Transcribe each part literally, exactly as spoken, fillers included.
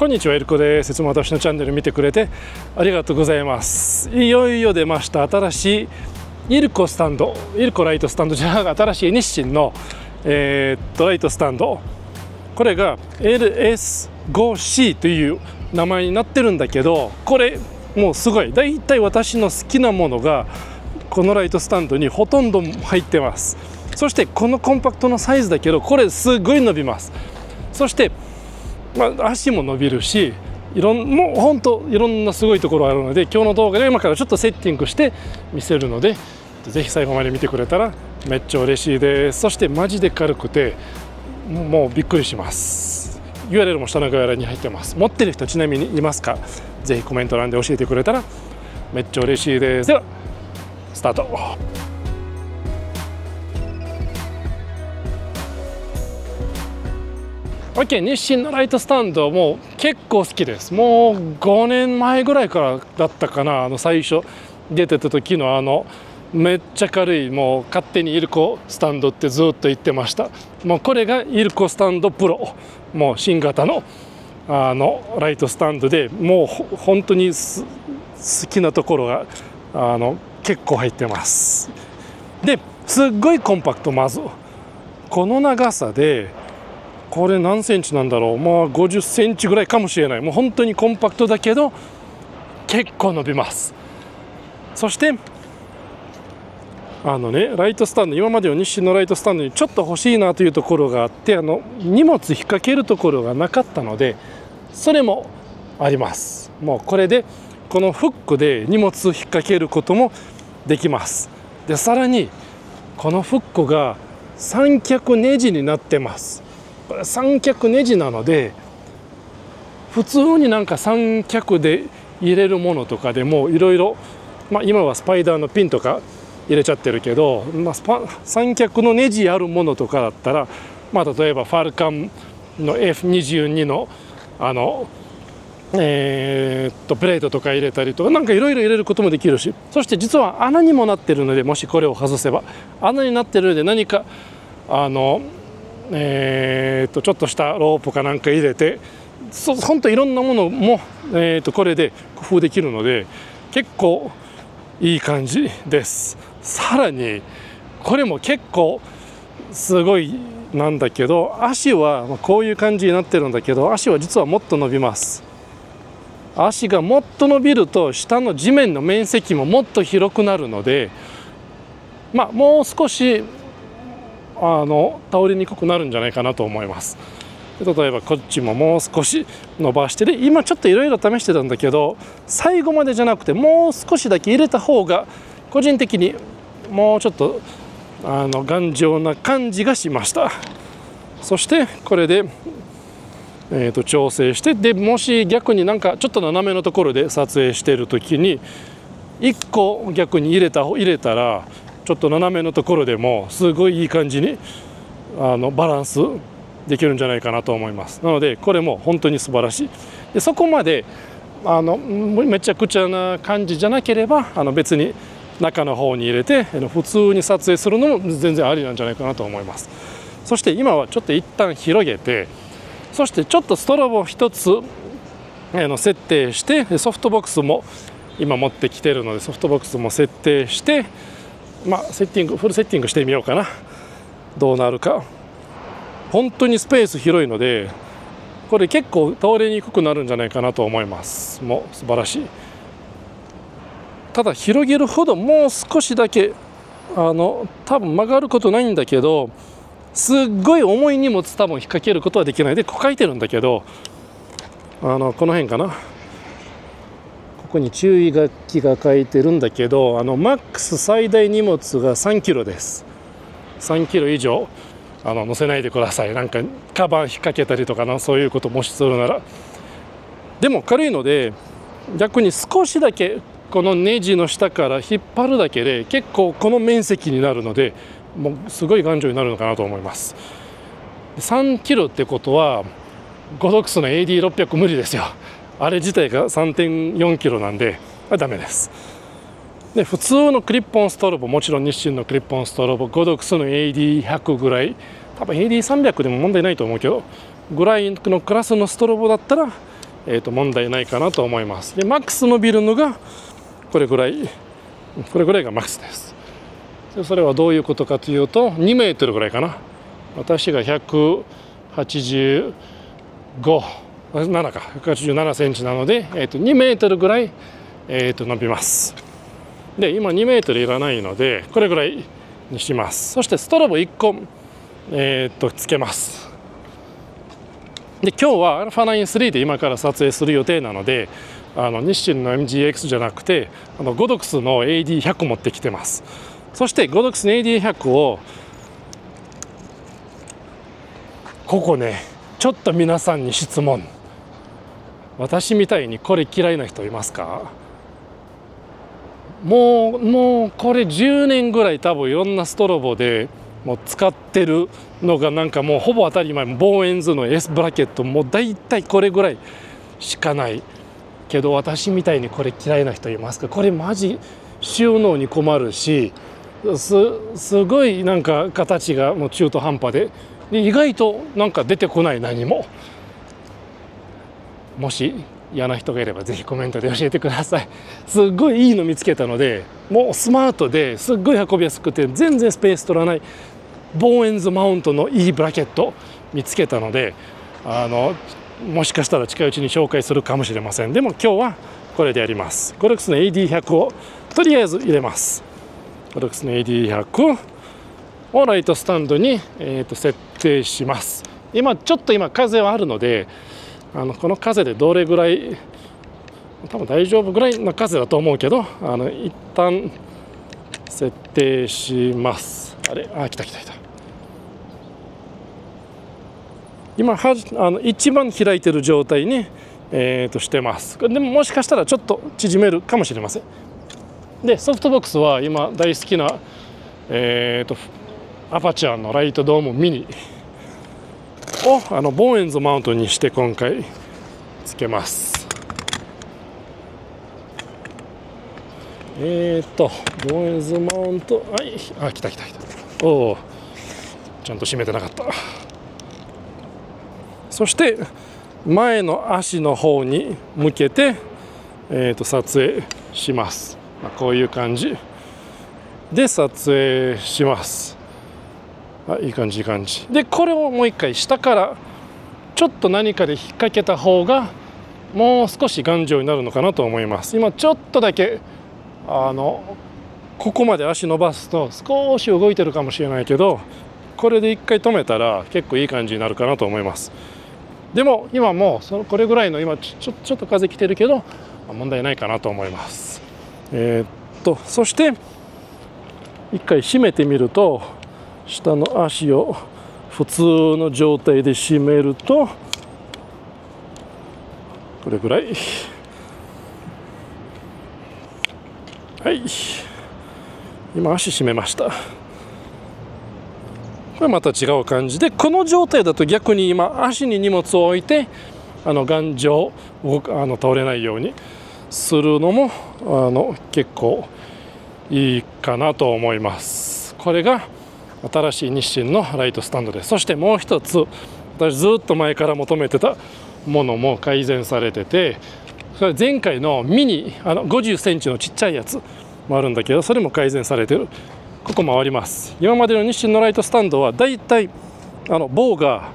こんにちは、エルコです。いつも私のチャンネル見てくれてありがとうございます。いよいよ出ました、新しいイルコスタンド、イルコライトスタンドじゃなくて、新しい日清の、えー、っとライトスタンド。これが エルエスごシー という名前になってるんだけど、これもうすごい。だいたい私の好きなものがこのライトスタンドにほとんど入ってます。そしてこのコンパクトなサイズだけど、これすごい伸びます。そして、まあ、足も伸びるし、いろんもうほんといろんなすごいところあるので、今日の動画で今からちょっとセッティングして見せるので、ぜひ最後まで見てくれたらめっちゃ嬉しいです。そしてマジで軽くてもうびっくりします。 ユーアールエル も下の概要欄に入ってます。持ってる人ちなみにいますか？ぜひコメント欄で教えてくれたらめっちゃ嬉しいです。ではスタート。OK、日清のライトスタンドもう結構好きです。もうごねんまえぐらいからだったかな。あの最初出てた時のあのめっちゃ軽い、もう勝手にイルコスタンドってずっと言ってました。もうこれがイルコスタンドプロ、もう新型のあのライトスタンドで、もう本当に好きなところがあの結構入ってます。ですっごいコンパクト。まずこの長さでこれ何センチなんだろう。まあごじゅっセンチぐらいかもしれない。もう本当にコンパクトだけど結構伸びます。そしてあのね、ライトスタンド、今までの日清のライトスタンドにちょっと欲しいなというところがあって、あの荷物引っ掛けるところがなかったので、それもあります。もうこれでこのフックで荷物引っ掛けることもできます。でさらにこのフックが三脚ネジになってます。これ三脚ネジなので、普通になんか三脚で入れるものとかでもいろいろ、今はスパイダーのピンとか入れちゃってるけど、まあ、スパ三脚のネジあるものとかだったら、まあ、例えばファルカンの エフにじゅうに のあの、えー、っとプレートとか入れたりとか、なんかいろいろ入れることもできるし、そして実は穴にもなってるので、もしこれを外せば穴になってるので、何かあの。えーとちょっとしたロープかなんか入れて、そ本当いろんなものも、えーとこれで工夫できるので結構いい感じです。さらにこれも結構すごいなんだけど、足はこういう感じになってるんだけど、足は実はもっと伸びます。足がもっと伸びると下の地面の面積ももっと広くなるので、まあもう少しあの倒れにくくなるんじゃないかなと思います。例えばこっちももう少し伸ばして、で今ちょっといろいろ試してたんだけど、最後までじゃなくてもう少しだけ入れた方が個人的にもうちょっとあの頑丈な感じがしました。そしてこれで、えーと調整して、でもし逆になんかちょっと斜めのところで撮影してる時にいっこ逆に入れた、入れたらちょっと斜めのところでもすごいいい感じにあのバランスできるんじゃないかなと思います。なのでこれも本当に素晴らしい。でそこまであのめちゃくちゃな感じじゃなければ、あの別に中の方に入れて普通に撮影するのも全然ありなんじゃないかなと思います。そして今はちょっと一旦広げて、そしてちょっとストロボをひとつ設定して、ソフトボックスも今持ってきてるのでソフトボックスも設定して、まあセッティングフルセッティングしてみようかな。どうなるか。本当にスペース広いので、これ結構倒れにくくなるんじゃないかなと思います。もう素晴らしい。ただ広げるほどもう少しだけあの多分曲がることないんだけど、すっごい重い荷物多分引っ掛けることはできないで、こう書いてるんだけど、あのこの辺かな、ここに注意書きが書いてるんだけど、あのマックス最大荷物がさんキロです。さんキロ以上あの乗せないでください。なんかカバン引っ掛けたりとかな、そういうこともしするなら。でも軽いので、逆に少しだけこのネジの下から引っ張るだけで結構この面積になるので、もうすごい頑丈になるのかなと思います。さんキロってことはゴドックスの エーディーろっぴゃく 無理ですよ。あれ自体が さんてんよんキロなんでダメです。で普通のクリップオンストロボ、もちろん日清のクリップオンストロボ、ゴドックスの エーディーひゃく ぐらい、多分 エーディーさんびゃく でも問題ないと思うけどぐらいのクラスのストロボだったらえー、と問題ないかなと思います。でマックス伸びるのがこれぐらい、これぐらいがマックスです。でそれはどういうことかというと にメートル ぐらいかな。私がひゃくはちじゅうご、ななかひゃくはちじゅうななセンチなので、えー、とにメートルぐらい、えー、と伸びます。で今にメートルいらないのでこれぐらいにします。そしてストロボいっこ、えー、とつけます。で今日は α93 で今から撮影する予定なので、あのニッシンの エムジーエックス じゃなくてあのゴドックスの エーディーひゃく 持ってきてます。そしてゴドックスの エーディーひゃく をここね、ちょっと皆さんに質問。私みたいにこれ嫌いな人いますか？もうもうこれじゅうねんぐらい多分いろんなストロボでもう使ってるのがなんかもうほぼ当たり前、ボーエンズの S ブラケットもう大体これぐらいしかないけど、私みたいにこれ嫌いな人いますか？これマジ収納に困るし、 す, すごいなんか形がもう中途半端 で, で意外となんか出てこない。何ももし嫌な人がいればぜひコメントで教えてください。すごいいいの見つけたので、もうスマートですっごい運びやすくて全然スペース取らないボーエンズマウントのいいブラケット見つけたので、あのもしかしたら近いうちに紹介するかもしれません。でも今日はこれでやります。ゴドックスの エーディーひゃく をとりあえず入れます。ゴドックスの エーディーひゃく をライトスタンドに、えー、と設定します。今ちょっと今風はあるので、あのこの風でどれぐらい、多分大丈夫ぐらいの風だと思うけど、あの一旦設定します。あれ、あ、来た来た来た。今はあの一番開いてる状態に、えー、としてます。でももしかしたらちょっと縮めるかもしれません。でソフトボックスは今大好きな、えー、とアパチュアのライトドームミニをあのボーエンズマウントにして今回つけます。えっとボーエンズマウント、はい、あ、来た来た来た。おお、ちゃんと締めてなかった。そして前の足の方に向けて、えー、と撮影します。まあ、こういう感じで撮影します。あ、いい感じいい感じで、これをもう一回下からちょっと何かで引っ掛けた方がもう少し頑丈になるのかなと思います。今ちょっとだけあのここまで足伸ばすと少し動いてるかもしれないけど、これで一回止めたら結構いい感じになるかなと思います。でも今もうそのこれぐらいの今ち ょ, ちょっと風来てるけど問題ないかなと思います。えー、っとそして一回締めてみると、下の足を普通の状態で締めるとこれぐらい、はい、今足締めました。これまた違う感じで、この状態だと逆に今足に荷物を置いてあの頑丈、動かあの倒れないようにするのもあの結構いいかなと思います。これが新しい日清のライトスタンドです。そしてもう一つ、私ずっと前から求めてたものも改善されてて、それ前回のミニあのごじゅっセンチのちっちゃいやつもあるんだけど、それも改善されてる。ここ回ります。今までの日清のライトスタンドはだいたいあの棒が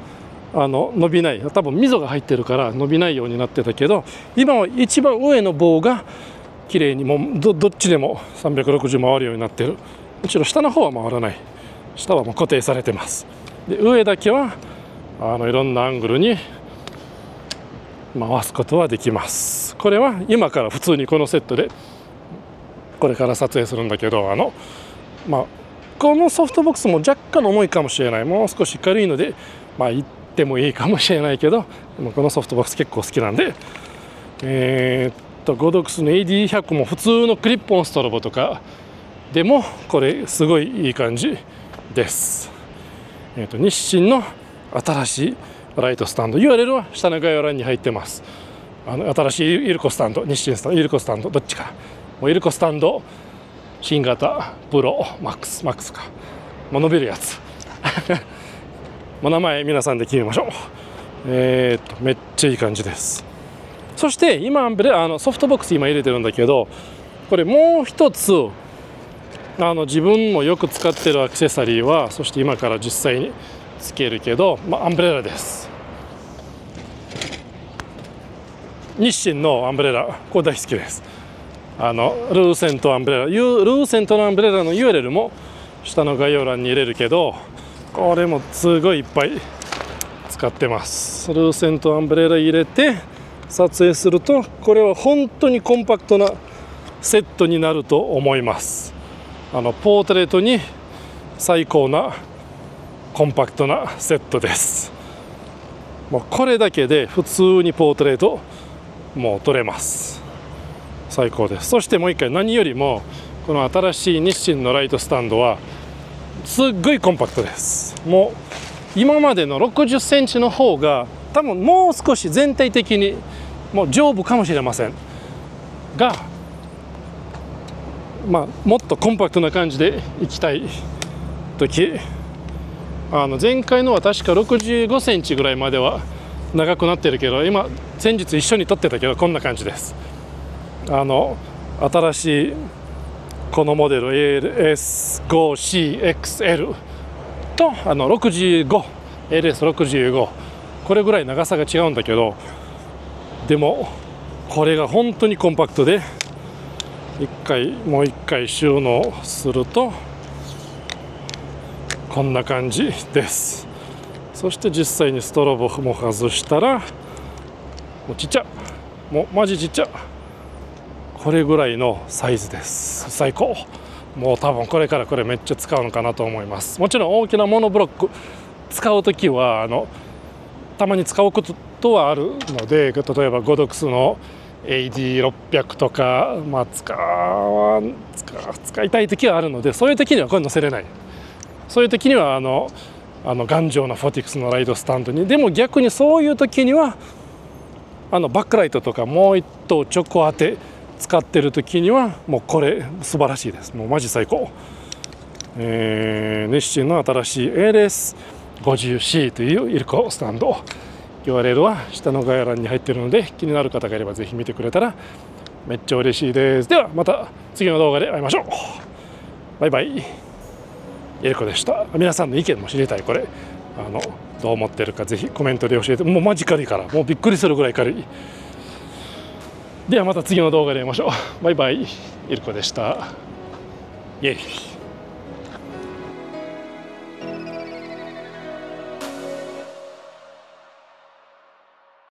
あの伸びない、多分溝が入ってるから伸びないようになってたけど、今は一番上の棒が綺麗にもう ど, どっちでもさんびゃくろくじゅう回るようになってる。むしろ下の方は回らない、下はもう固定されてます。で上だけはあのいろんなアングルに回すことはできます。これは今から普通にこのセットでこれから撮影するんだけど、あのまあ、このソフトボックスも若干重いかもしれない、もう少し軽いのでまあ行ってもいいかもしれないけど、このソフトボックス結構好きなんで、えー、っとゴドックスの エーディーひゃく も普通のクリップオンストロボとかでもこれすごいいい感じです。えー、と日清の新しいライトスタンド ユーアールエル は下の概要欄に入ってます。あの新しいイルコスタンド、日清スタンド、イルコスタンドどっちか、もうイルコスタンド新型プロマックスマックスかもう伸びるやつお名前皆さんで決めましょう。えー、っとめっちゃいい感じです。そして今あのソフトボックス今入れてるんだけど、これもう一つあの自分もよく使ってるアクセサリーは、そして今から実際につけるけど、まあ、アンブレラです。日清のアンブレラ、これ大好きです。あのルーセントアンブレラ、ルーセントのアンブレラの ユーアールエル も下の概要欄に入れるけど、これもすごいいっぱい使ってます。ルーセントアンブレラ入れて撮影すると、これは本当にコンパクトなセットになると思います。あのポートレートに最高なコンパクトなセットです。もうこれだけで普通にポートレートもう撮れます。最高です。そしてもう一回、何よりもこの新しい日清のライトスタンドはすっごいコンパクトです。もう今までのろくじゅっセンチの方が多分もう少し全体的にもう丈夫かもしれませんが、まあ、もっとコンパクトな感じでいきたい時、あの前回のは確かろくじゅうごセンチぐらいまでは長くなってるけど、今先日一緒に撮ってたけどこんな感じです。あの新しいこのモデル エルエスごシーエックスエル とあのろくじゅうごエルエスろくじゅうご、これぐらい長さが違うんだけど、でもこれが本当にコンパクトで、一回もういっかい収納するとこんな感じです。そして実際にストロボも外したら、もうちっちゃ、もうマジちっちゃ、これぐらいのサイズです。最高。もう多分これからこれめっちゃ使うのかなと思います。もちろん大きなモノブロック使う時はあのたまに使うことはあるので、例えばゴドクスのエーディーろっぴゃく とか、まあ、使わ使、使いたい時はあるので、そういう時にはこれ載せれない。そういう時にはあのあの頑丈なフォティクスのライトスタンドに。でも逆にそういう時にはあのバックライトとかもう一頭直当て使ってる時にはもうこれ素晴らしいです。もうマジ最高。えー、日清の新しい エルエスごじゅうシー というイルコスタンド、ユーアールエル は下の概要欄に入っているので、気になる方がいればぜひ見てくれたらめっちゃ嬉しいです。ではまた次の動画で会いましょう。バイバイ。エルコでした。皆さんの意見も知りたい。これあのどう思ってるかぜひコメントで教えて。もうマジ軽いから、もうびっくりするぐらい軽い。ではまた次の動画で会いましょう。バイバイ。エルコでした。イエイ。